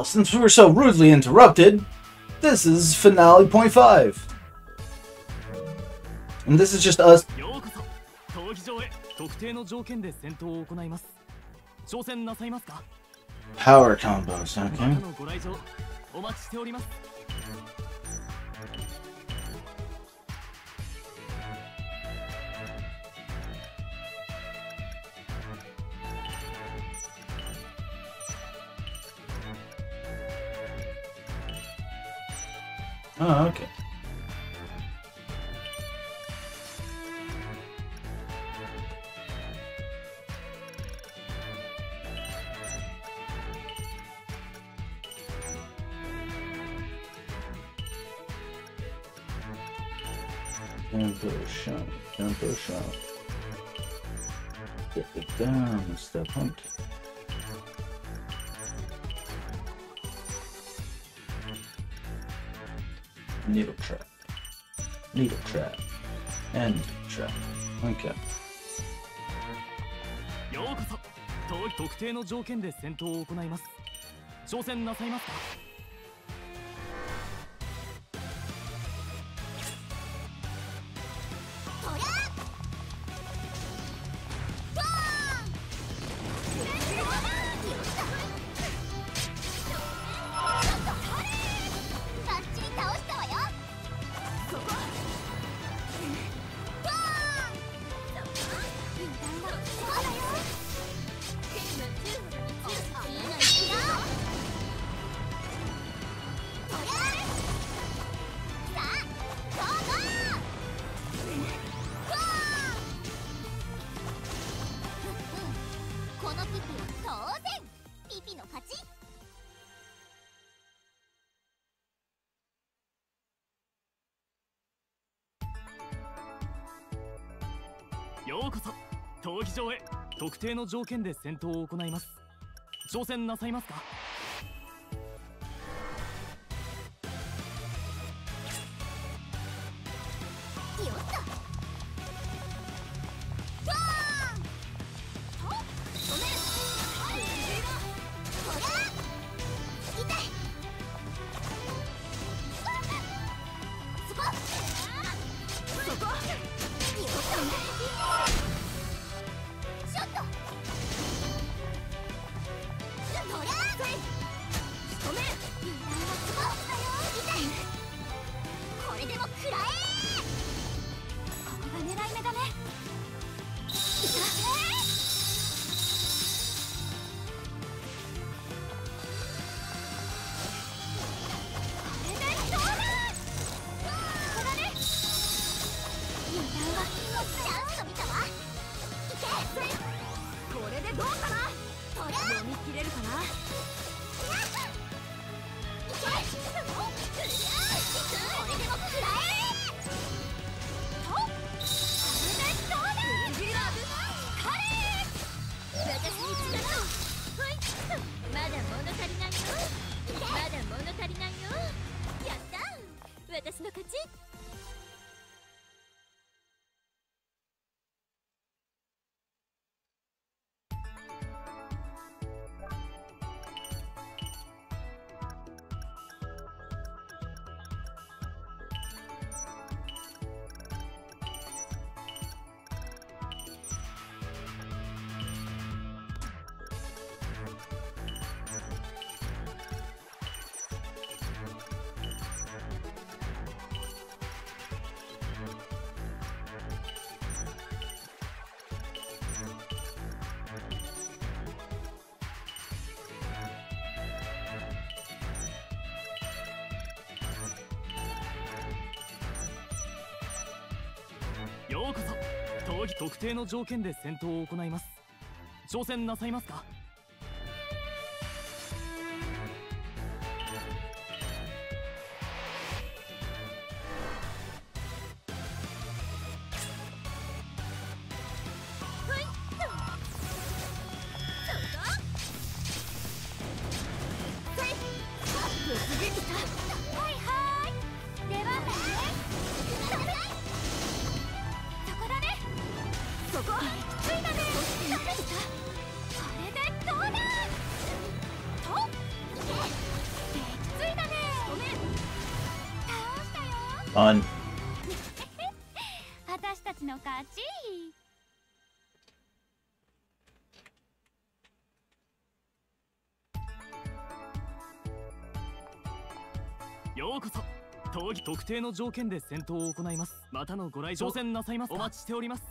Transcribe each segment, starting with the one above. Well, since we were so rudely interrupted, this is Finale Point 5. And this is just us. 特定の条件で戦闘を行います。挑戦なさいますか? Power combos, okay. ご来場お待ちしております。Oh, okay. Tempo shot, get it down, step hunt. Needle trap, and trap, okay. ようこそ、特定の条件で戦闘を行います。挑戦なさいますか?特定の条件で戦闘を行います。挑戦なさいますか? ようこそ、特定の条件で戦闘を行います。挑戦なさいますか? ここ、ついたね。on. 私たちの勝ち。ようこそ。当時特定の条件で戦闘を行います。またのご来場挑戦なさいます。お待ちしております。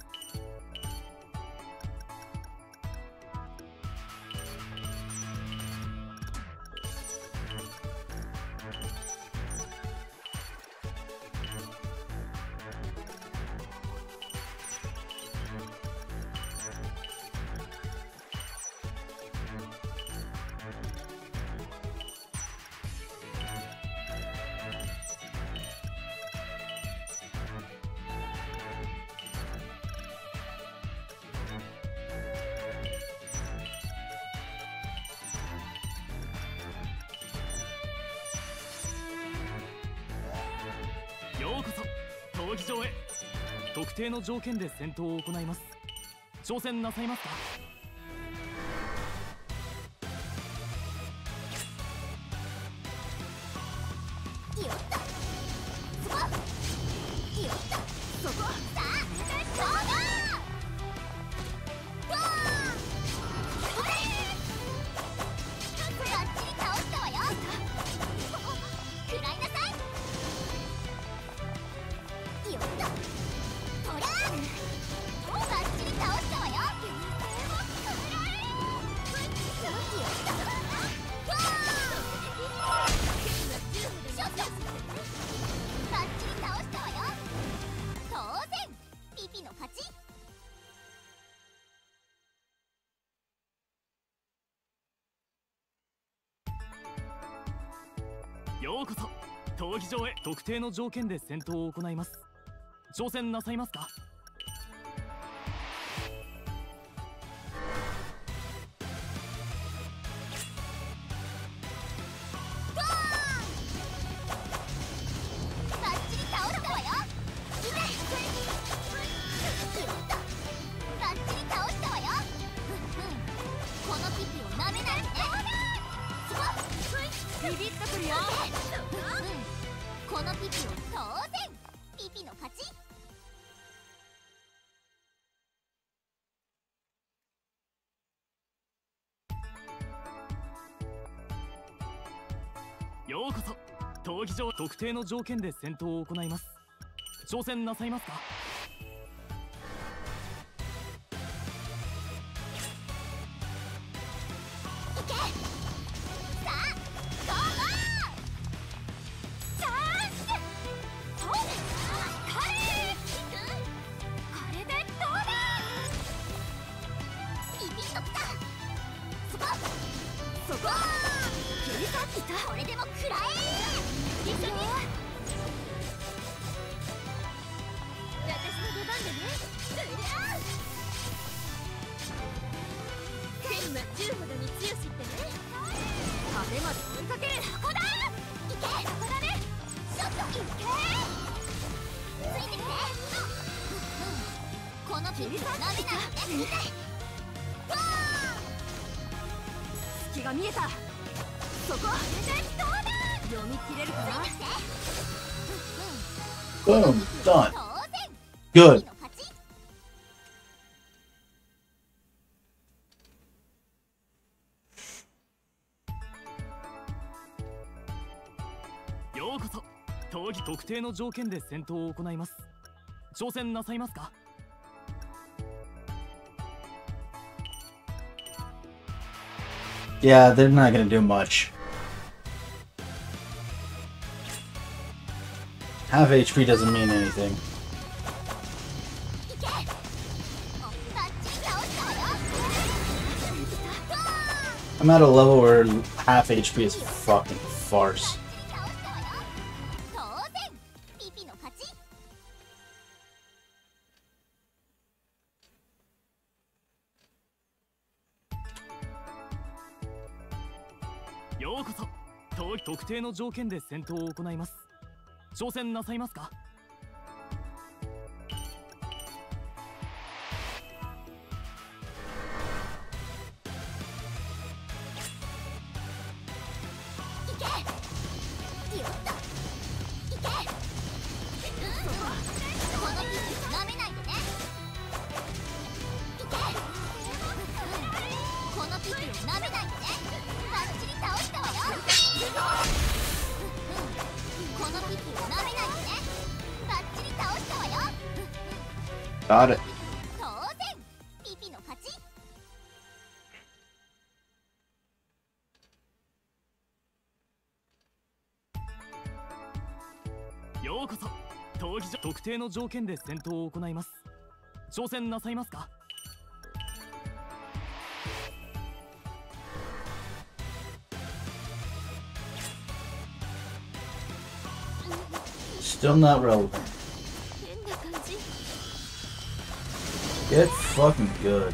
競技場へ。特定の条件で戦闘を行います。挑戦なさいますか。ようこそ闘技場へ。特定の条件で戦闘を行います。挑戦なさいますか。ビビッとくるよ。このピピを当然。ピピの勝ち。ようこそ闘技場。特定の条件で戦闘を行います。挑戦なさいますか。これでも食らえ。いくよ。私の出番だね。天は10ほどに強しってね。壁まで追いかける。ここだ。いけ。ここだね。ちょっといけ。ついてきて。このピンクはダメだって見て。ゴー。隙が見えた。そこ読み切れるかな。Boom, done. Good. ようこそ闘技。特定の条件で戦闘を行います。挑戦なさいますか。Yeah, they're not gonna do much. Half HP doesn't mean anything. I'm at a level where half HP is fucking farce.ようこそ特定の条件で戦闘を行います。挑戦なさいますか。いけ。よっと。いけ。Got it.特定の条件で戦闘を行います。挑戦なさいますか？Still not relevant. Get fucking good.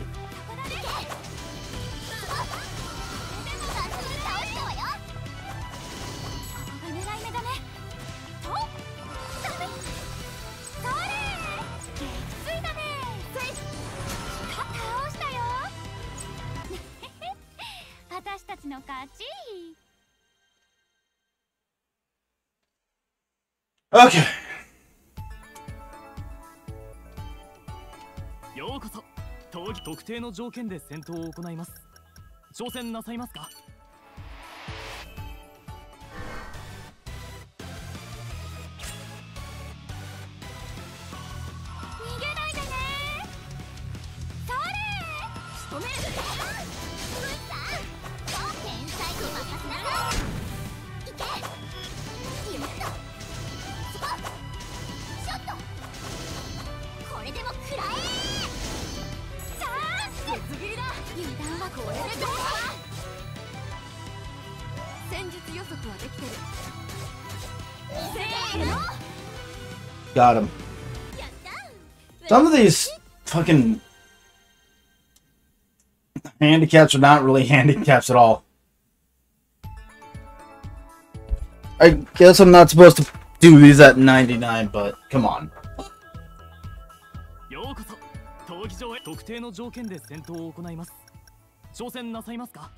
Okay. ようこそ。特定の条件で戦闘を行います。挑戦なさいますか？逃げないでね。それ。天才に任せなさい。行け。よっと。Got him. Some of these fucking handicaps are not really handicaps at all. I guess I'm not supposed to do these at 99, but come on. 特定の条件で戦闘を行います。挑戦なさいますか？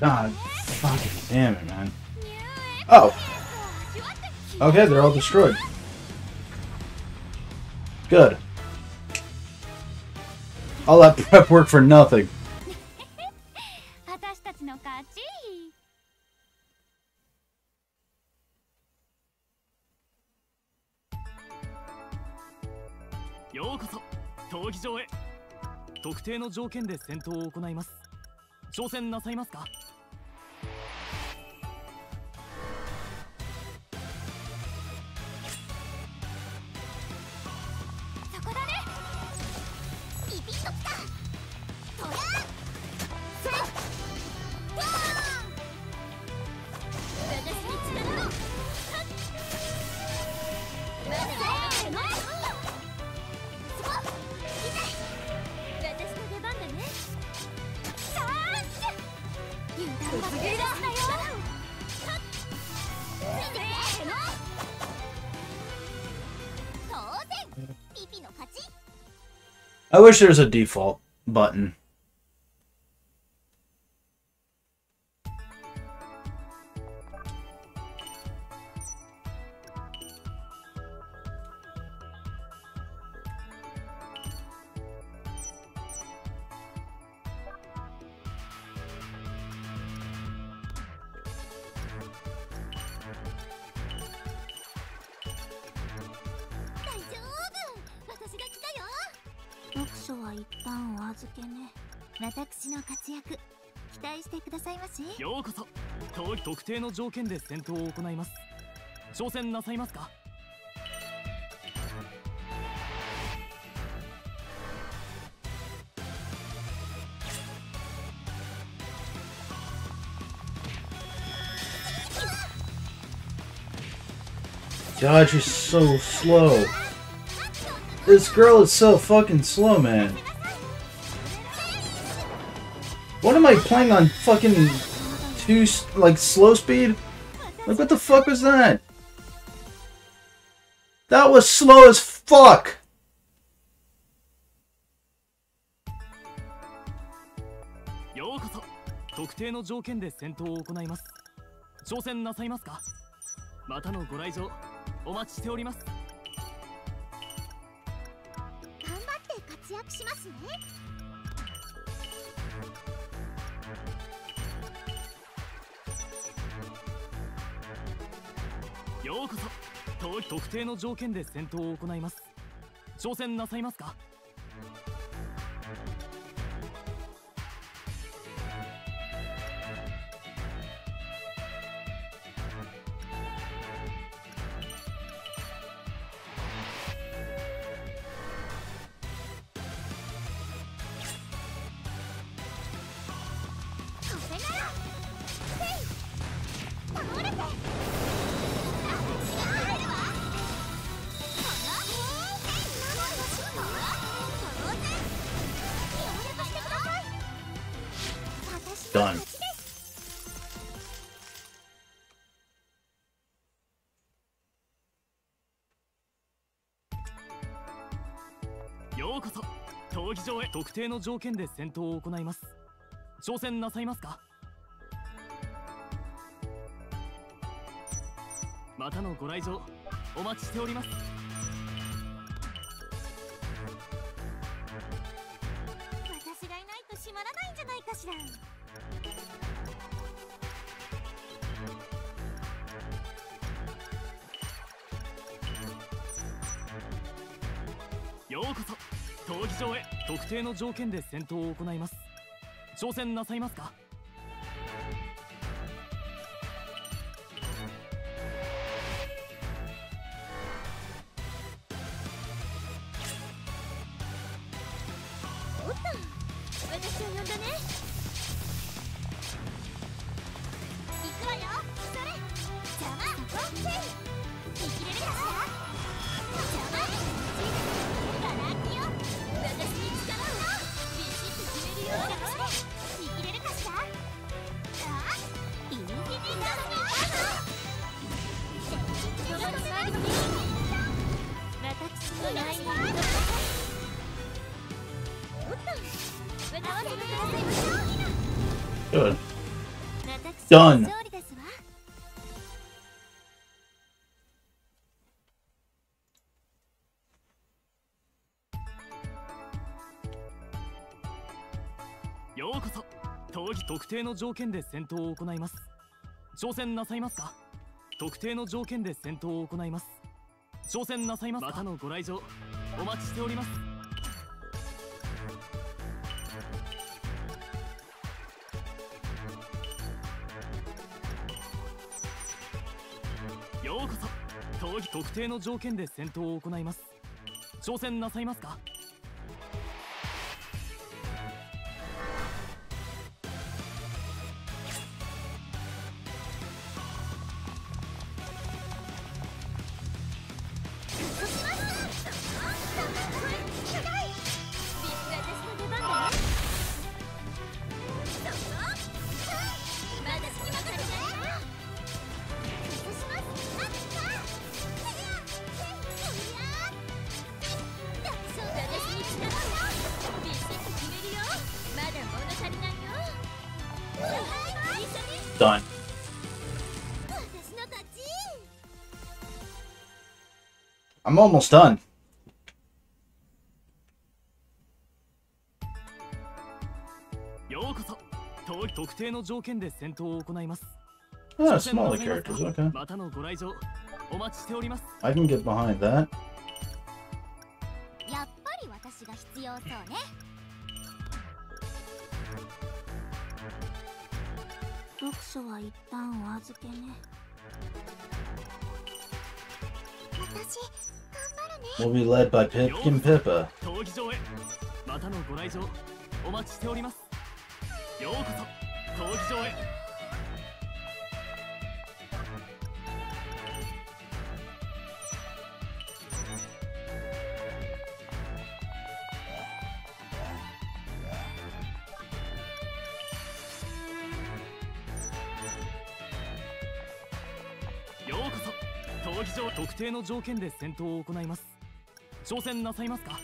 God fucking damn it, man. Oh. Okay, they're all destroyed. Good. All that prep work for nothing. I wish there was a default button. God, she's so slow. This girl is so fucking slow, man. What am I playing on fucking two, like, slow speed? Like, what the fuck was that? That was slow as fuck! Done. またのご来場お待ちしております。私がいないと閉まらないんじゃないかしら。ようこそ闘技場へ。特定の条件で戦闘を行います。挑戦なさいますか。Good. Done. Yo, koso. 闘技特定の条件で戦闘を行います。挑戦なさいますか。特定の条件で戦闘を行います。挑戦なさいますか。またのご来場お待ちしております。ようこそ闘技特定の条件で戦闘を行います。挑戦なさいますか。Done. I'm almost done. Yeah, smaller characters, okay. I can get behind that.読書は一旦お預けね。私頑張るね。We'll be led by Pipkin Pippa。闘技場へまたのご来場お待ちしております。ようこそ闘技場へ。特定の条件で戦闘を行います。挑戦なさいますか。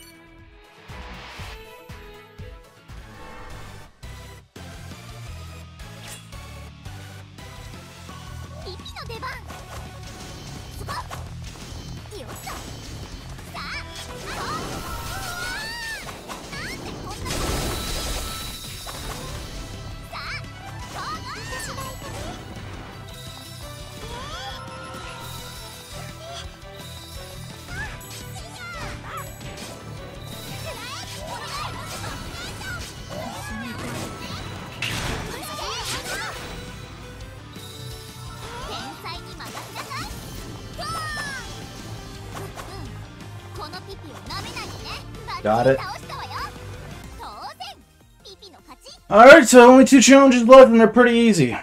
ピピの出番。すごっ。よっしゃ。さあ。なんでこんな。さあ。こうなってしまいたい。Got it. Alright, so only 2 challenges left, and they're pretty easy.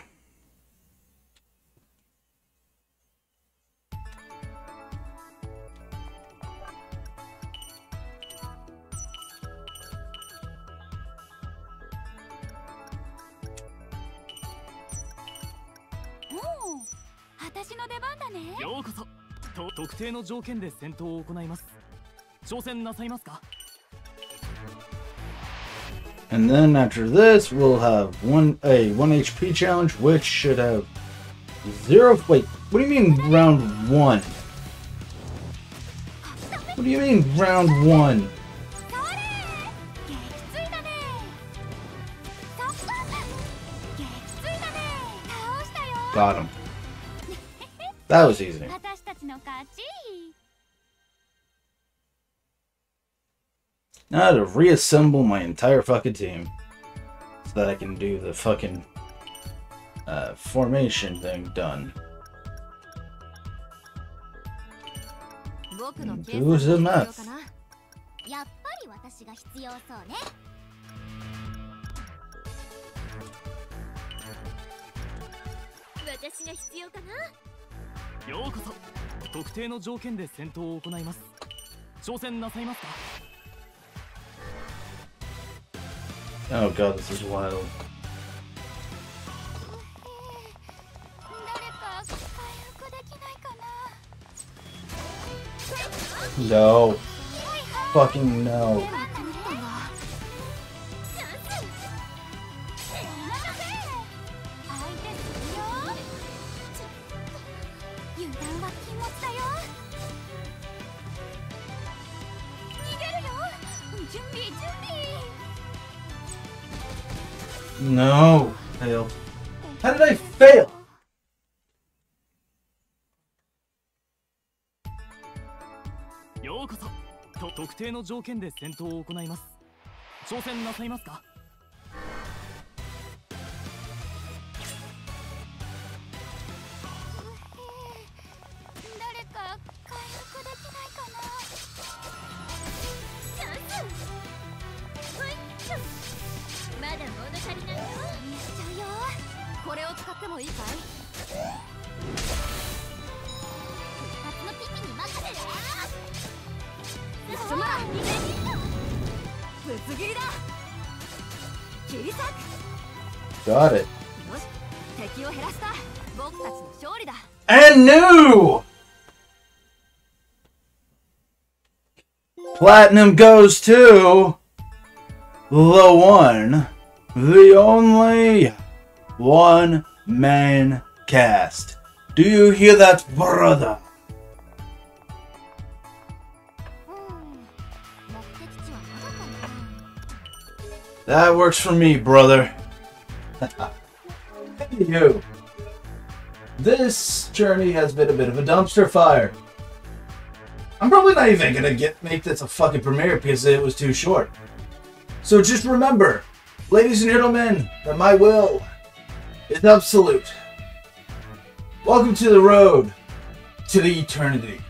Oh, it's my turn. Welcome. 特定の条件で戦闘を行います。挑戦なさいますか。And then after this, we'll have a 1 HP challenge, which should have Zero? Wait, what do you mean round one? What do you mean round one? Got him. That was easy. Now I have to reassemble my entire fucking team so that I can do the fucking formation thing done. Do the math. Oh god, this is wild. No. Fucking no. No. Fail. How did I fail? Got it. And new! Platinum goes to the one, the only One Man Cast. Do you hear that, brother? That works for me, brother. Anywho, this journey has been a bit of a dumpster fire. I'm probably not even gonna make this a fucking premiere because it was too short. So just remember, ladies and gentlemen, that my will is absolute. Welcome to the road to the eternity.